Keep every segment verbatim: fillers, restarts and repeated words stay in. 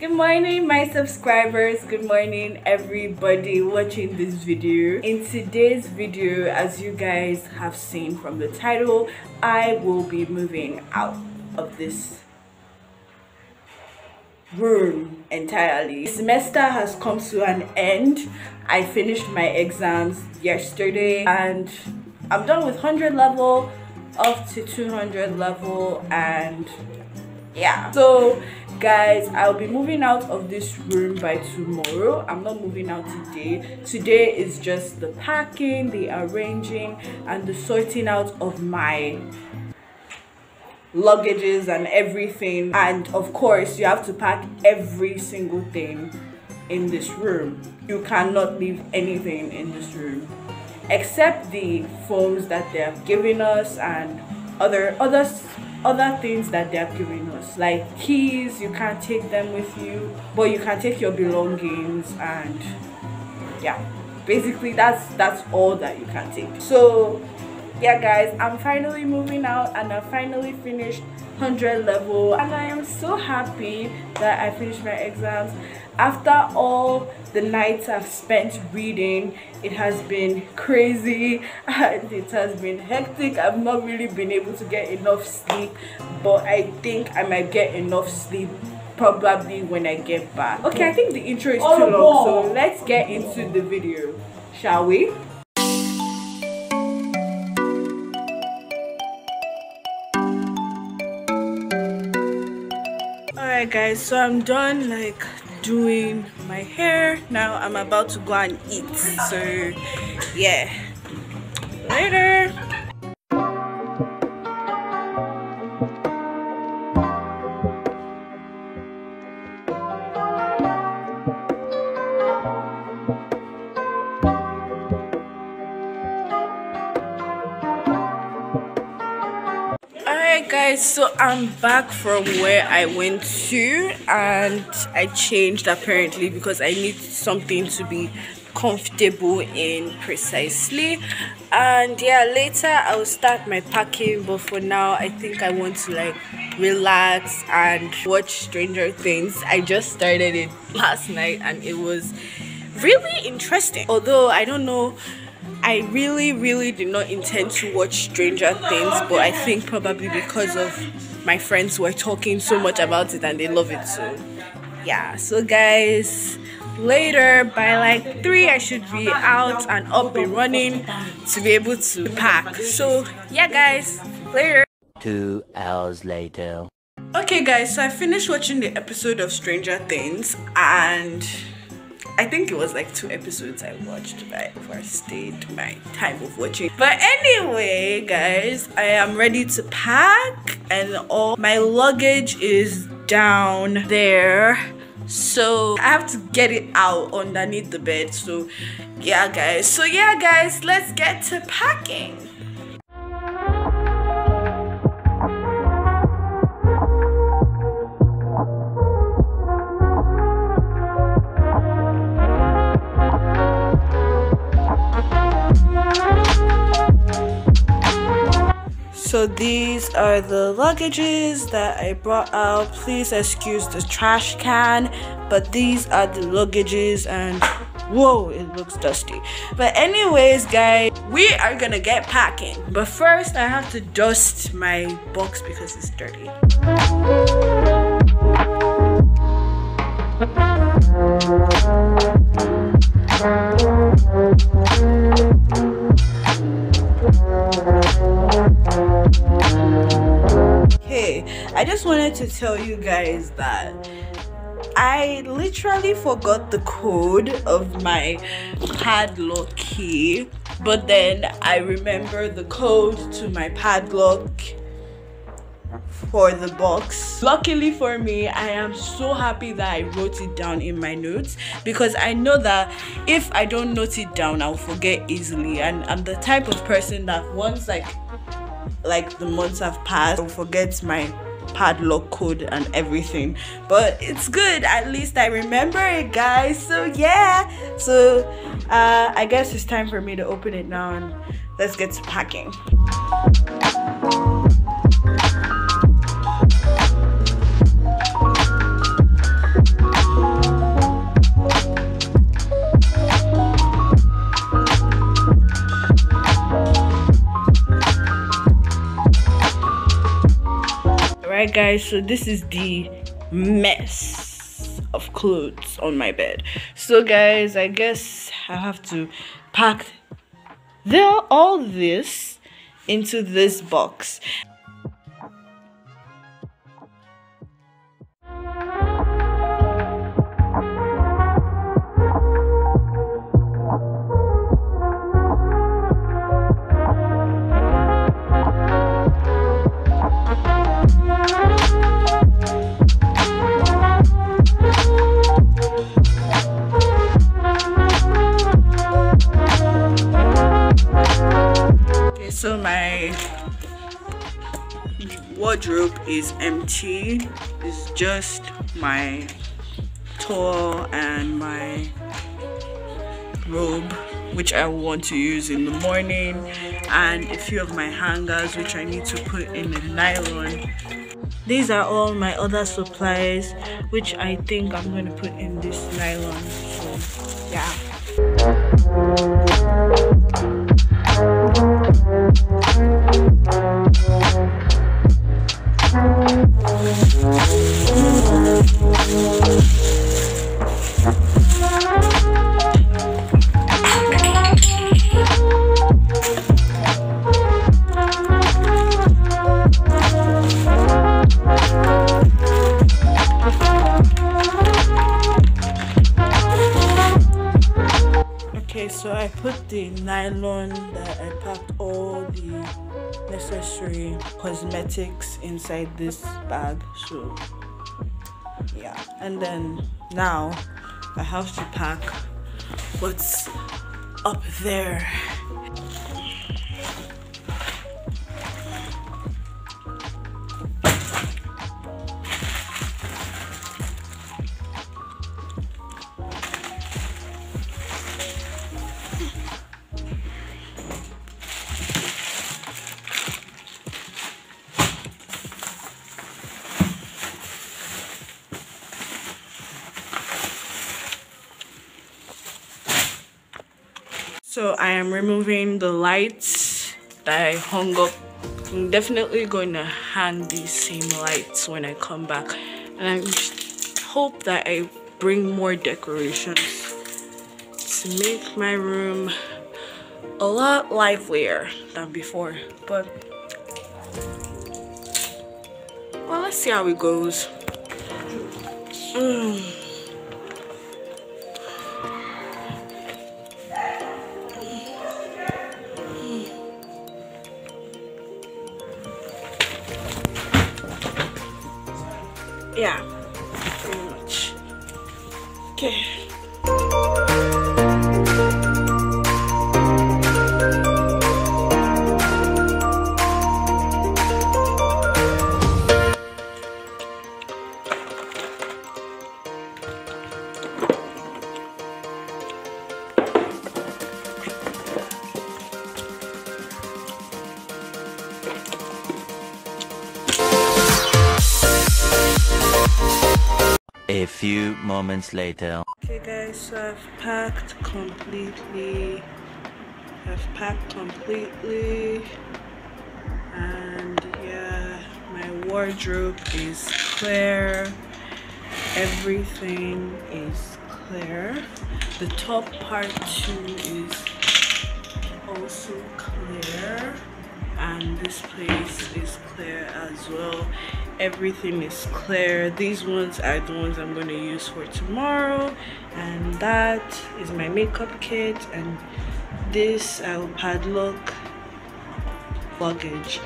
Good morning, my subscribers. Good morning, everybody watching this video. In today's video, as you guys have seen from the title, I will be moving out of this room entirely. The semester has come to an end. I finished my exams yesterday and I'm done with one hundred level up to two hundred level, and yeah, so guys, I'll be moving out of this room by tomorrow. I'm not moving out today. Today is just the packing, the arranging, and the sorting out of my luggages and everything. And of course, you have to pack every single thing in this room. You cannot leave anything in this room except the phones that they have given us and other other other things that they have given us, like keys. You can't take them with you, but you can take your belongings, and yeah, basically that's that's all that you can take. So yeah guys, I'm finally moving out and I finally finished one hundred level, and I am so happy that I finished my exams. After all the nights I've spent reading, it has been crazy and it has been hectic. I've not really been able to get enough sleep, but I think I might get enough sleep probably when I get back. Okay, I think the intro is too long, so let's get into the video, shall we? Alright guys, so I'm done like doing my hair now. I'm about to go and eat, so yeah, later. Alright guys, so I'm back from where I went to, and I changed apparently because I need something to be comfortable in precisely. And yeah, later I'll start my packing, but for now I think I want to like relax and watch Stranger Things. I just started it last night and it was really interesting, although I don't know, I really really did not intend to watch Stranger Things, but I think probably because of my friends who are talking so much about it and they love it, so yeah. So guys, later by like three I should be out and up and running to be able to pack. So yeah guys, later. Two hours later. Okay guys, so I finished watching the episode of Stranger Things, and I think it was like two episodes I watched by overstayed my time of watching. But anyway guys, I am ready to pack and all my luggage is down there, so I have to get it out underneath the bed. So yeah guys, so yeah guys, let's get to packing. So these are the luggages that I brought out. Please excuse the trash can, but these are the luggages, and whoa, it looks dusty. But anyways guys, we are gonna get packing, but first I have to dust my box because it's dirty. I just wanted to tell you guys that I literally forgot the code of my padlock key, but then I remember the code to my padlock for the box. Luckily for me, I am so happy that I wrote it down in my notes, because I know that if I don't note it down, I'll forget easily, and I'm the type of person that once like like the months have passed, I'll forget my padlock code and everything. But it's good, at least I remember it guys. So yeah, so uh I guess it's time for me to open it now and let's get to packing. Alright guys, so this is the mess of clothes on my bed. So guys, I guess I have to pack the, all this into this box. So my wardrobe is empty. It's just my towel and my robe, which I want to use in the morning, and a few of my hangers, which I need to put in the nylon. These are all my other supplies, which I think I'm going to put in this nylon. So yeah. Okay, so I put the nylon that I packed all the necessary cosmetics inside this bag, so yeah. And then now I have to pack what's up there. So I am removing the lights that I hung up. I'm definitely going to hang these same lights when I come back, and I hope that I bring more decorations to make my room a lot livelier than before. But well, let's see how it goes. Mm. Yeah, pretty much. Okay. A few moments later. Okay guys, so I've packed completely. I've packed completely. And yeah, my wardrobe is clear. Everything is clear. The top part too is also clear. And this place is clear as well. Everything is clear. These ones are the ones I'm going to use for tomorrow, and that is my makeup kit, and this I will padlock luggage.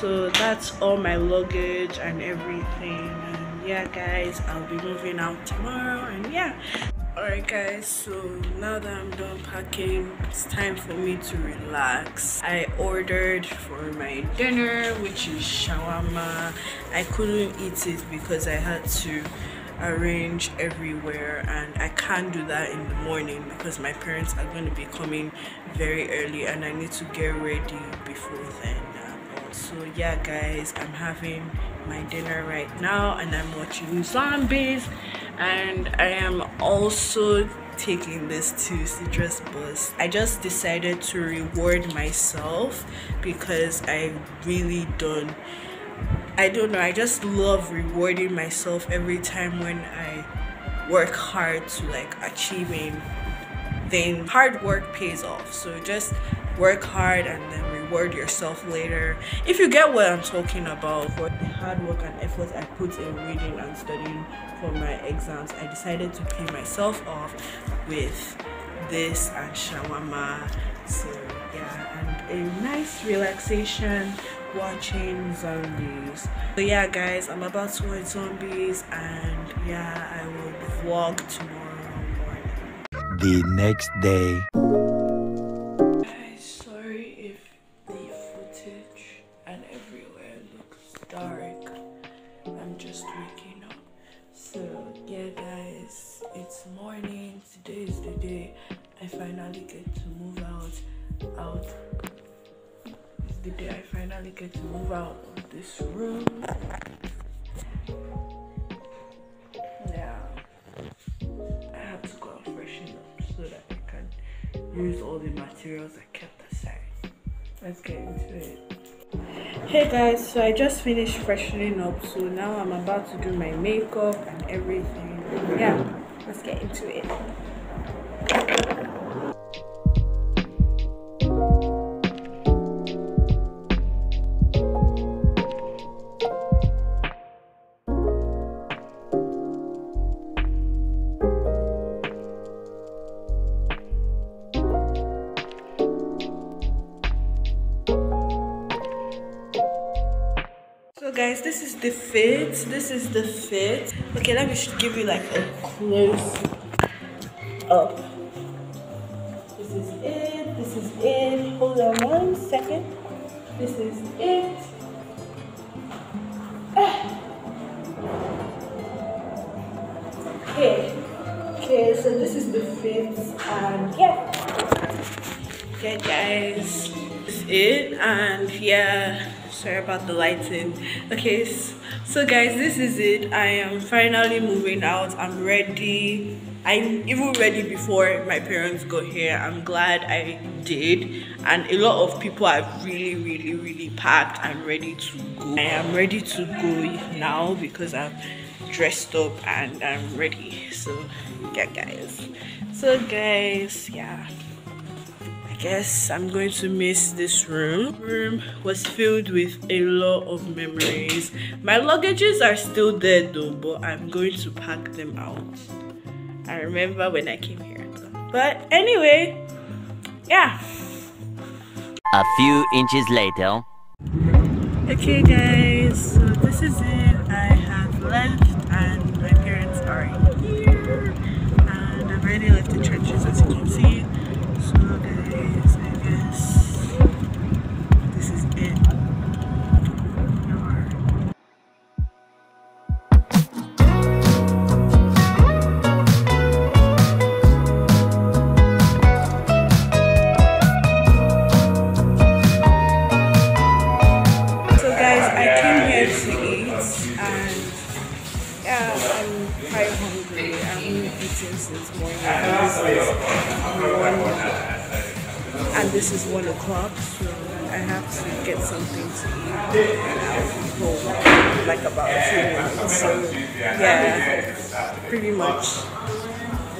So that's all my luggage and everything, and yeah guys, I'll be moving out tomorrow. And yeah, alright guys, so now that I'm done packing, it's time for me to relax. I ordered for my dinner, which is shawarma. I couldn't eat it because I had to arrange everywhere, and I can't do that in the morning because my parents are going to be coming very early and I need to get ready before then. So yeah guys, I'm having my dinner right now and I'm watching zombies, and I am also taking this to Citrus Bus. I just decided to reward myself because I really don't I don't know, I just love rewarding myself every time when I work hard to like achieving thing. Hard work pays off, so just work hard and then reward yourself later, if you get what I'm talking about. For the hard work and effort I put in reading and studying for my exams, I decided to pay myself off with this and shawarma. So yeah, and a nice relaxation watching zombies. So yeah guys, I'm about to watch zombies, and yeah, I will vlog tomorrow morning. The next day. Guys, sorry if the footage and everywhere looks dark. I'm just waking up. So yeah guys, it's morning. Today is the day I finally get to move out out the day I finally get to move out of this room. Now I have to go and freshen up so that I can use all the materials I kept aside. Let's get into it. Hey guys, so I just finished freshening up, so now I'm about to do my makeup and everything. Yeah, let's get into it. Guys, this is the fit. This is the fit. Okay, let me give you like a close up. This is it. This is it. Hold on one second. This is it. Okay. Okay, so this is the fit, and yeah. Okay, guys, this is it, and yeah. Sorry about the lighting. Okay, so guys, this is it. I am finally moving out. I'm ready. I'm even ready before my parents got here. I'm glad I did. And a lot of people are really, really, really packed and ready to go. I am ready to go now because I'm dressed up and I'm ready. So yeah guys. So guys, yeah. Guess I'm going to miss this room. The room was filled with a lot of memories. My luggages are still there though, but I'm going to pack them out. I remember when I came here. But anyway, yeah. A few inches later. Okay guys, so this is it. I have left and my parents are here. And I've already left the trenches, as you can see. So guys, I guess this is it. So guys, I came here to eat, and yeah, I'm quite hungry. I've been eating since morning. And this is one o'clock, so I have to get something to eat and I'll be home like about two minutes. So yeah, pretty much.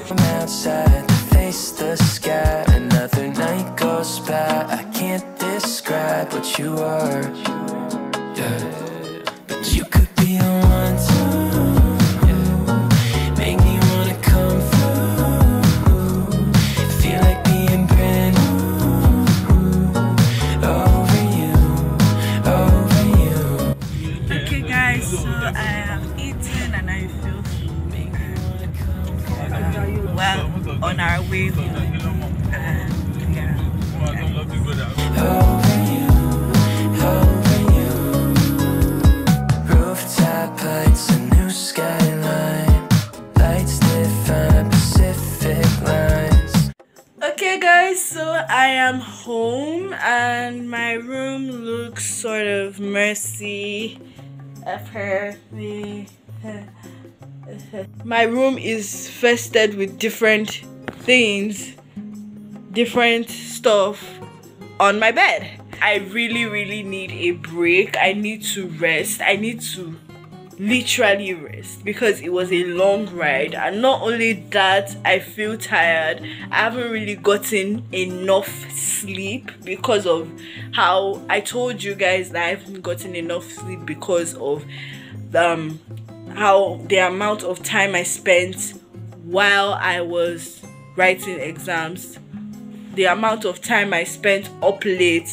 From outside, face the sky, another night goes by. I can't describe what you are. Yeah. But you could be the one to make me wanna come through. Feel like being brand new. On our way home, and yeah, yeah. Rooftop lights, a new skyline, lights define Pacific lines. Okay guys, so I am home and my room looks sort of messy. Apparently my room is fested with different things, different stuff on my bed. I really really need a break. I need to rest. I need to literally rest because it was a long ride, and not only that, I feel tired. I haven't really gotten enough sleep because of how I told you guys that I haven't gotten enough sleep because of um how the amount of time I spent while I was writing exams, the amount of time I spent up late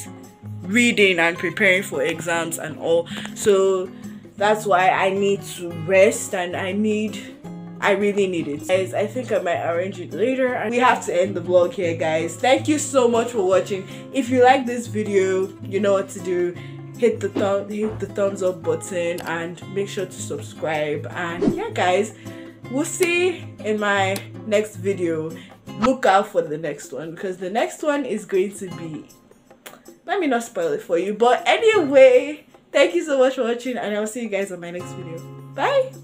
reading and preparing for exams and all. So that's why I need to rest, and I need, I really need it. Guys, I think I might arrange it later. And we have to end the vlog here, guys. Thank you so much for watching. If you like this video, you know what to do. Hit the thumb, hit the thumbs up button, and make sure to subscribe. And yeah, guys, we'll see in my next video. Look out for the next one, because the next one is going to be, let me not spoil it for you, but anyway. Thank you so much for watching, and I'll see you guys on my next video. Bye!